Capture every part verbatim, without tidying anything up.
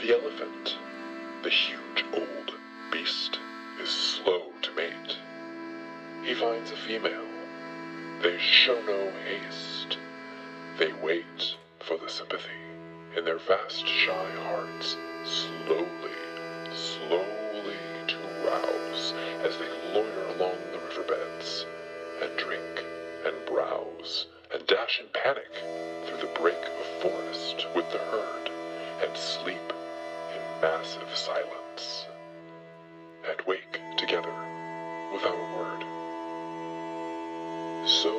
The elephant, the huge old beast, is slow to mate. He finds a female. They show no haste. They wait for the sympathy in their vast, shy hearts, slowly, slowly to rouse as they loiter along the riverbeds and drink and browse and dash in panic through the break of forest with the herd and sleep in massive silence and wake together without a word. So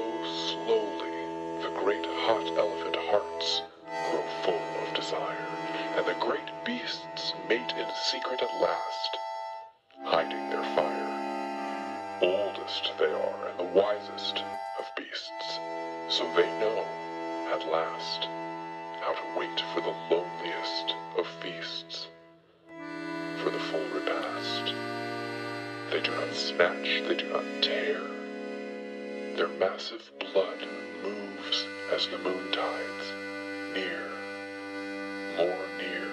slowly the great hot elephant hearts grow full of desire, and the great beasts mate in secret at last, hiding their fire. Oldest they are and the wisest of beasts, so they know at last how to wait for the loneliest of feasts, for the full repast. They do not snatch, they do not tear. Their massive blood moves as the moon tides, near, more near.